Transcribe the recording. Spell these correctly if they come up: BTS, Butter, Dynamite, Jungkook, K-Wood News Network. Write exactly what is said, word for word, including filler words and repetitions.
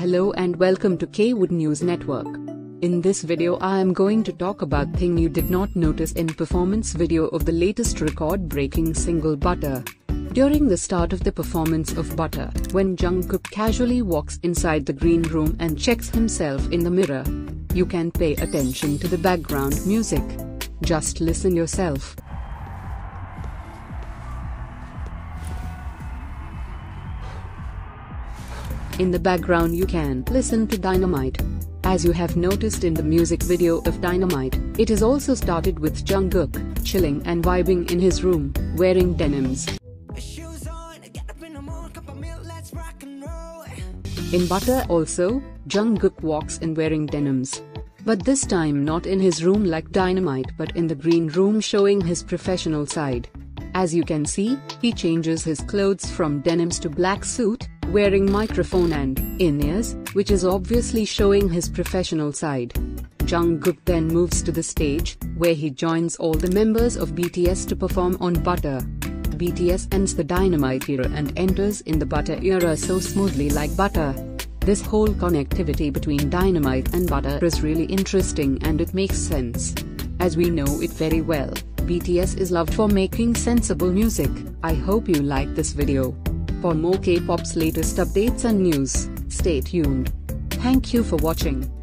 Hello and welcome to K-Wood News Network. In this video I am going to talk about thing you did not notice in performance video of the latest record-breaking single Butter. During the start of the performance of Butter, when Jungkook casually walks inside the green room and checks himself in the mirror, you can pay attention to the background music. Just listen yourself. In the background you can listen to Dynamite. As you have noticed in the music video of Dynamite, it is also started with Jungkook, chilling and vibing in his room, wearing denims. In Butter also, Jungkook walks in wearing denims. But this time not in his room like Dynamite but in the green room, showing his professional side. As you can see, he changes his clothes from denims to black suit, wearing microphone and in-ears, which is obviously showing his professional side. Jungkook then moves to the stage, where he joins all the members of B T S to perform on Butter. B T S ends the Dynamite era and enters in the Butter era so smoothly like Butter. This whole connectivity between Dynamite and Butter is really interesting and it makes sense. As we know it very well, B T S is loved for making sensible music. I hope you like this video. For more K-pop's latest updates and news, stay tuned. Thank you for watching.